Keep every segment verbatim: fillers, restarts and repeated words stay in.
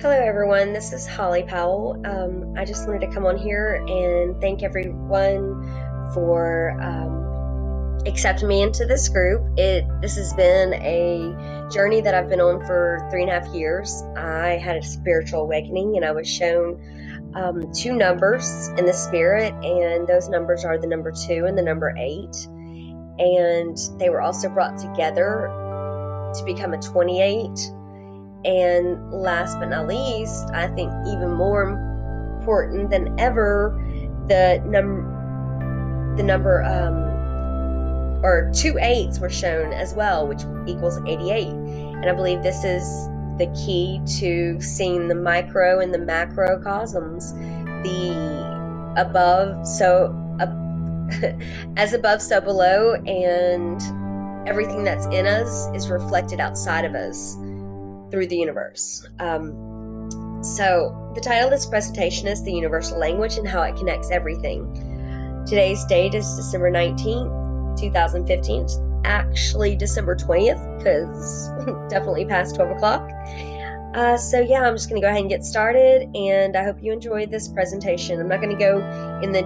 Hello everyone, this is Holly Powell. Um, I just wanted to come on here and thank everyone for um, accepting me into this group. It This has been a journey that I've been on for three and a half years. I had a spiritual awakening and I was shown um, two numbers in the spirit, and those numbers are the number two and the number eight. And they were also brought together to become a twenty-eight. And last but not least, I think even more important than ever, the num the number um or two eights were shown as well, which equals eighty-eight. And I believe this is the key to seeing the micro and the macrocosms, the above so uh, as above so below, and everything that's in us is reflected outside of us through the universe. Um, so the title of this presentation is The Universal Language and How It Connects Everything. Today's date is December nineteenth, two thousand fifteen. It's actually December twentieth, because definitely past twelve o'clock. Uh, so yeah, I'm just gonna go ahead and get started, and I hope you enjoyed this presentation. I'm not gonna go in the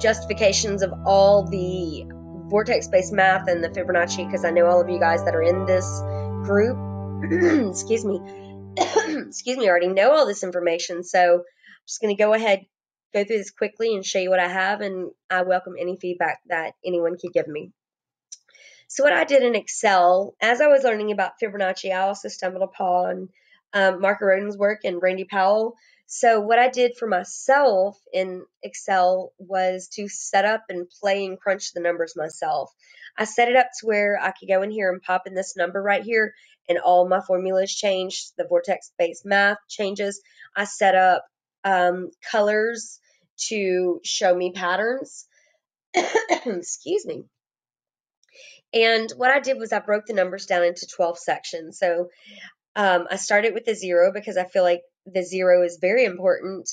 justifications of all the vortex-based math and the Fibonacci, because I know all of you guys that are in this group excuse me, excuse me, I already know all this information, so I'm just going to go ahead, go through this quickly and show you what I have, and I welcome any feedback that anyone could give me. So what I did in Excel, as I was learning about Fibonacci, I also stumbled upon um, Marko Rodin's work and Randy Powell. So what I did for myself in Excel was to set up and play and crunch the numbers myself. I set it up to where I could go in here and pop in this number right here, and all my formulas change. The vortex-based math changes. I set up um, colors to show me patterns. Excuse me. And what I did was I broke the numbers down into twelve sections. So um, I started with the zero because I feel like the zero is very important,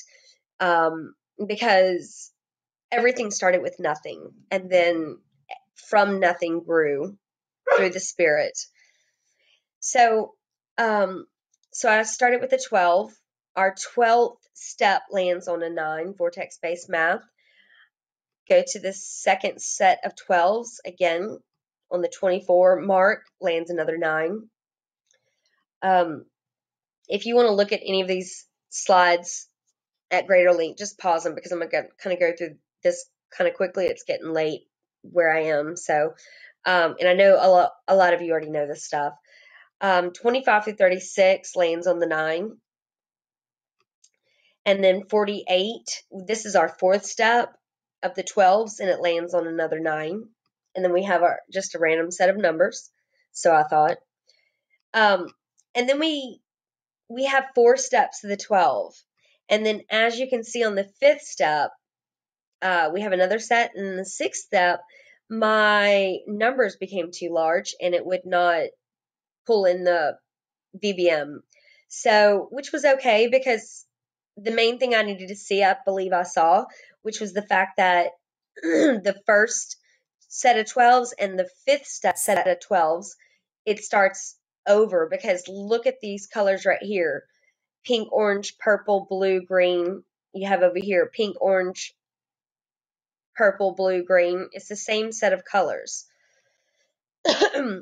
um, because everything started with nothing, and then from nothing grew through the spirit. So, um, so I started with a twelve. Our twelfth step lands on a nine, vortex-based math. Go to the second set of twelves. Again, on the twenty-four mark, lands another nine. Um, if you want to look at any of these slides at greater length, just pause them, because I'm going to kind of go through this kind of quickly. It's getting late where I am. So, um, and I know a lot, a lot of you already know this stuff. Um, twenty-five through thirty-six lands on the nine. And then forty-eight, this is our fourth step of the twelves, and it lands on another nine. And then we have our just a random set of numbers, so I thought. Um, and then we we have four steps of the twelve. And then as you can see on the fifth step, uh, we have another set. And the sixth step, my numbers became too large, and it would not pull in the V B M, so which was okay, because the main thing I needed to see, I believe I saw, which was the fact that the first set of twelves and the fifth step set of twelves, it starts over, because look at these colors right here: pink, orange, purple, blue, green. You have over here pink, orange, purple, blue, green. It's the same set of colors.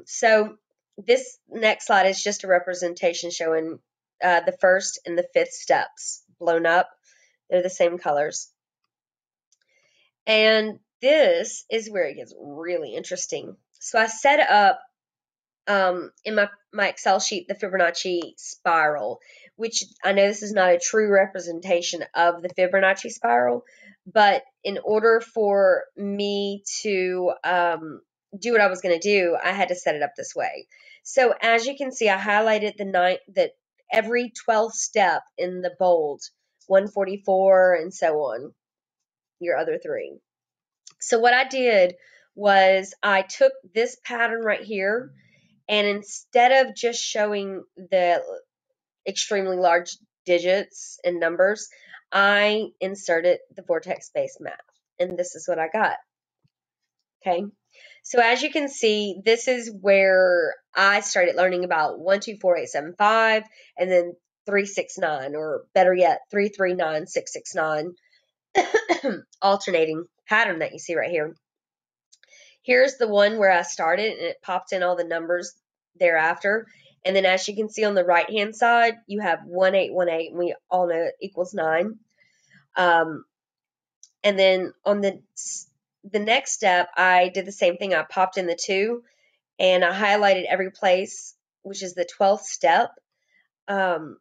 So this next slide is just a representation showing uh, the first and the fifth steps blown up. They're the same colors. And this is where it gets really interesting. So I set up um, in my, my Excel sheet the Fibonacci spiral, which I know this is not a true representation of the Fibonacci spiral, but in order for me to um, do what I was going to do, I had to set it up this way. So as you can see, I highlighted the ninth, that every twelfth step in the bold, one forty-four and so on, your other three. So what I did was I took this pattern right here, and instead of just showing the extremely large digits and numbers, I inserted the vortex-based math, and this is what I got. Okay. So as you can see, this is where I started learning about one, two, four, eight, seven, five, and then three six nine, or better yet, three three nine, six six nine alternating pattern that you see right here. Here's the one where I started and it popped in all the numbers thereafter. And then as you can see on the right-hand side, you have one eight one eight, and we all know it equals nine. Um, and then on the, the next step, I did the same thing. I popped in the two, and I highlighted every place, which is the twelfth step. Um,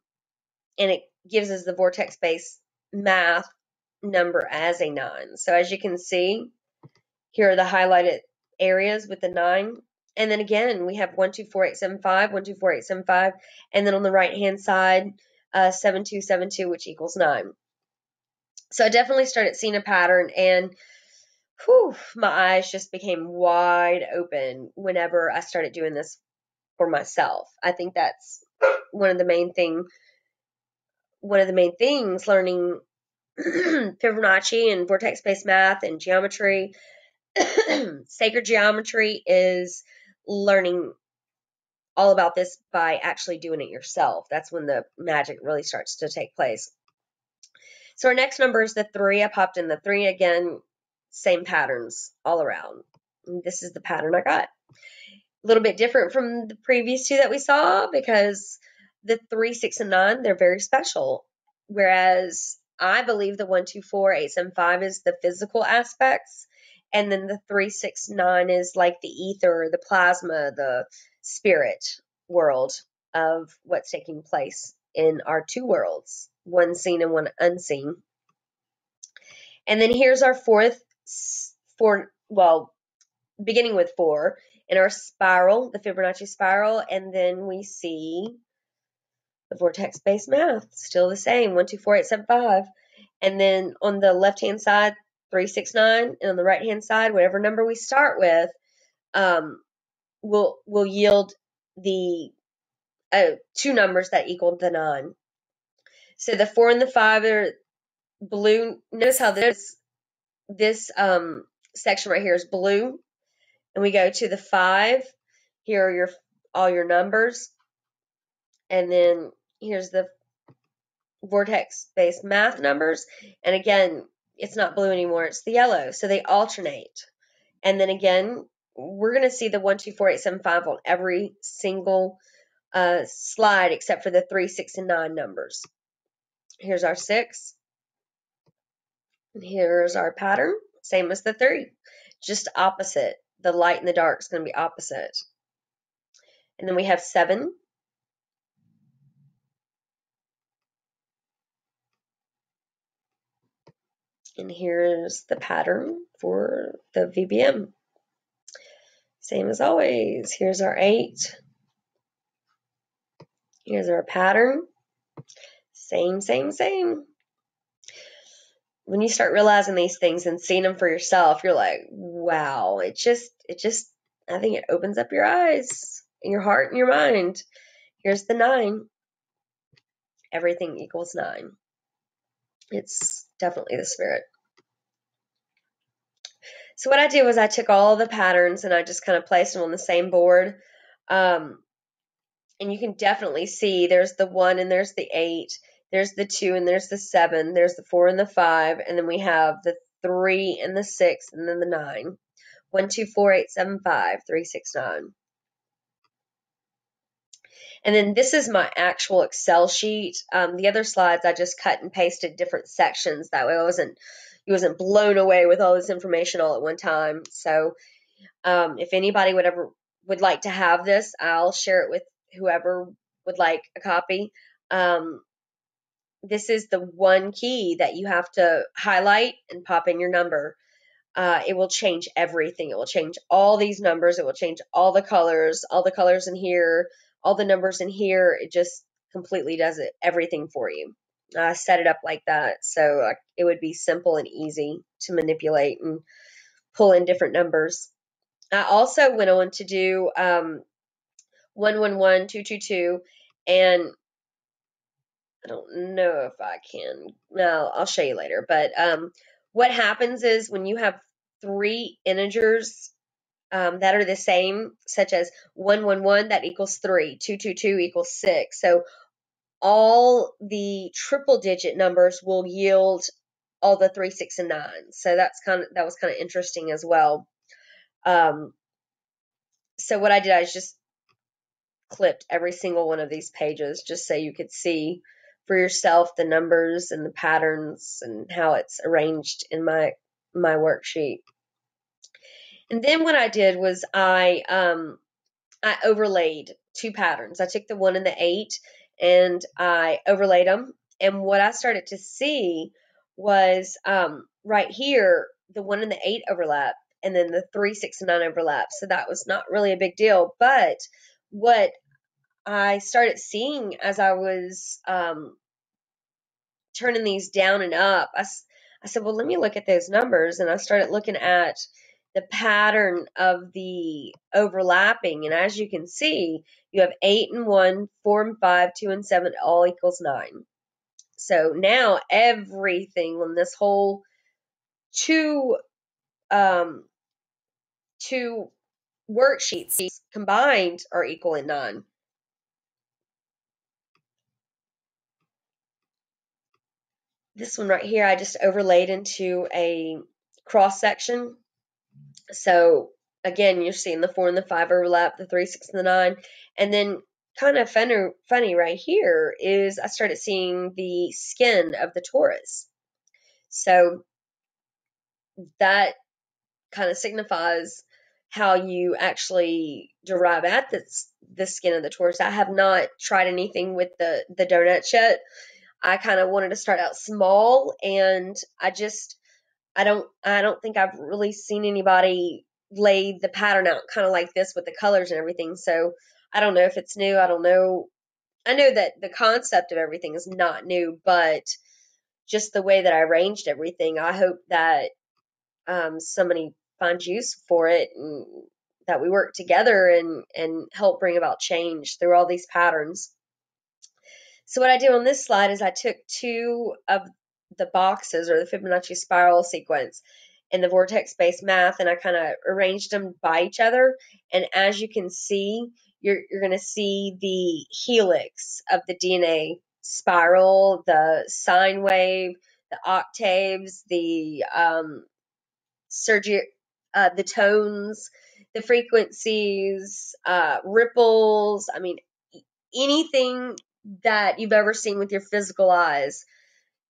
and it gives us the vortex-based math number as a nine. So as you can see, here are the highlighted areas with the nine. And then again, we have one two four eight seven five, one two four eight seven five, and then on the right-hand side, uh, seven two seven two, which equals nine. So I definitely started seeing a pattern, and whew, my eyes just became wide open whenever I started doing this for myself. I think that's one of the main thing, one of the main things learning Fibonacci and vortex-based math and geometry, sacred geometry, is learning all about this by actually doing it yourself. That's when the magic really starts to take place. So our next number is the three. I popped in the three again, same patterns all around. And this is the pattern I got. A little bit different from the previous two that we saw, because the three, six, and nine, they're very special. Whereas I believe the one, two, four, eight, seven, five is the physical aspects. And then the three, six, nine is like the ether, the plasma, the spirit world of what's taking place in our two worlds, one seen and one unseen. And then here's our fourth, four, well, beginning with four in our spiral, the Fibonacci spiral. And then we see the vortex-based math, still the same, one, two, four, eight, seven, five. And then on the left-hand side, three six nine, and on the right hand side, whatever number we start with, um, will will yield the uh, two numbers that equal the nine. So the four and the five are blue. Notice how this this um, section right here is blue, and we go to the five. Here are your all your numbers, and then here's the vortex-based math numbers, and again, it's not blue anymore, it's the yellow. So they alternate. And then again, we're going to see the one, two, four, eight, seven, five on every single uh, slide except for the three, six, and nine numbers. Here's our six. And here's our pattern, same as the three, just opposite. The light and the dark is going to be opposite. And then we have seven. And here's the pattern for the V B M. Same as always. Here's our eight. Here's our pattern. Same, same, same. When you start realizing these things and seeing them for yourself, you're like, wow, it just, it just, I think it opens up your eyes and your heart and your mind. Here's the nine. Everything equals nine. It's definitely the spirit. So what I did was I took all the patterns and I just kind of placed them on the same board. Um, and you can definitely see there's the one and there's the eight. There's the two and there's the seven. There's the four and the five. And then we have the three and the six and then the nine. One, two, four, eight, seven, five, three, six, nine. And then this is my actual Excel sheet. Um, the other slides I just cut and pasted different sections. That way I wasn't, you wasn't blown away with all this information all at one time. So um, if anybody would ever would like to have this, I'll share it with whoever would like a copy. Um, this is the one key that you have to highlight and pop in your number. Uh, it will change everything. It will change all these numbers. It will change all the colors, all the colors in here. All the numbers in here, it just completely does it, everything for you. I set it up like that so I, it would be simple and easy to manipulate and pull in different numbers. I also went on to do um, one one one, two two two, and I don't know if I can. No, I'll show you later. But um, what happens is when you have three integers Um, that are the same, such as one one one, that equals three, two two two equals six. So all the triple digit numbers will yield all the three, six, and nine. So that's kind of, that was kind of interesting as well. Um, so what I did, I just clipped every single one of these pages just so you could see for yourself the numbers and the patterns and how it's arranged in my my worksheet. And then what I did was I um, I overlaid two patterns. I took the one and the eight and I overlaid them. And what I started to see was um, right here, the one and the eight overlap, and then the three, six, and nine overlap. So that was not really a big deal. But what I started seeing as I was um, turning these down and up, I, I said, well, let me look at those numbers. And I started looking at the pattern of the overlapping. And as you can see, you have eight and one, four and five, two and seven, all equals nine. So now everything on this whole two, um, two worksheets combined are equal in nine. This one right here, I just overlaid into a cross section. So again, you're seeing the four and the five overlap, the three, six, and the nine. And then kind of funny, funny right here is I started seeing the skin of the torus. So that kind of signifies how you actually derive at this, the skin of the torus. I have not tried anything with the, the donuts yet. I kind of wanted to start out small, and I just, I don't, I don't think I've really seen anybody lay the pattern out kind of like this with the colors and everything. So I don't know if it's new. I don't know. I know that the concept of everything is not new, but just the way that I arranged everything, I hope that um, somebody finds use for it and that we work together and, and help bring about change through all these patterns. So what I did on this slide is I took two of the boxes or the Fibonacci spiral sequence and the vortex-based math, and I kind of arranged them by each other. And as you can see, you're, you're going to see the helix of the D N A spiral, the sine wave, the octaves, the um, surgi uh, the tones, the frequencies, uh, ripples. I mean, anything that you've ever seen with your physical eyes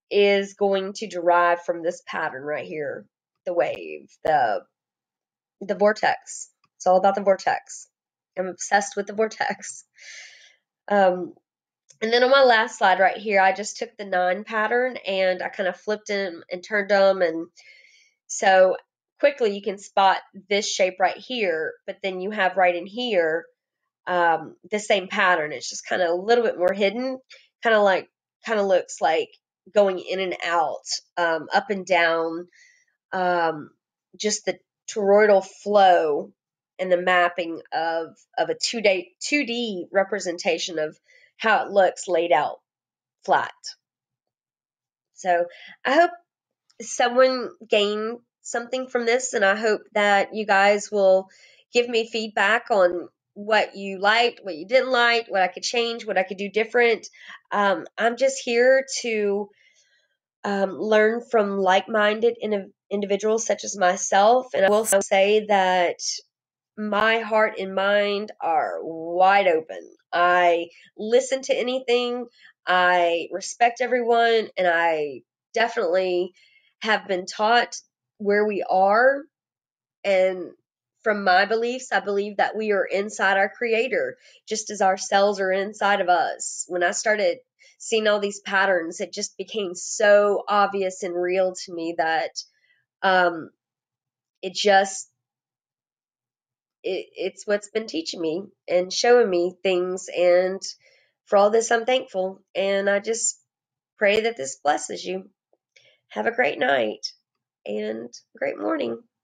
is going to derive from this pattern right here. The wave, the the vortex. It's all about the vortex. I'm obsessed with the vortex. Um, and then on my last slide right here, I just took the nine pattern and I kind of flipped them and turned them. And so quickly you can spot this shape right here, but then you have right in here Um, the same pattern. It's just kind of a little bit more hidden, kind of like, kind of looks like going in and out, um, up and down, um, just the toroidal flow and the mapping of, of a two D representation of how it looks laid out flat. So I hope someone gained something from this, and I hope that you guys will give me feedback on what you liked, what you didn't like, what I could change, what I could do different. Um, I'm just here to um, learn from like-minded in individuals such as myself. And I will say that my heart and mind are wide open. I listen to anything. I respect everyone. And I definitely have been taught where we are, and from my beliefs, I believe that we are inside our Creator, just as our cells are inside of us. When I started seeing all these patterns, it just became so obvious and real to me that um, it just, it, it's what's been teaching me and showing me things. And for all this, I'm thankful. And I just pray that this blesses you. Have a great night and a great morning.